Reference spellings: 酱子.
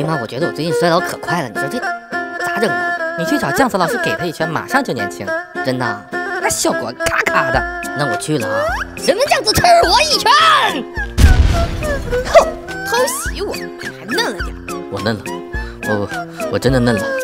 哎妈，我觉得我最近衰老可快了，你说这咋整啊？你去找酱子老师给他一拳，马上就年轻，真的，那效果咔咔的。那我去了啊！什么酱子吃我一拳？哼，偷袭我，你还嫩了点？我嫩了，我真的嫩了。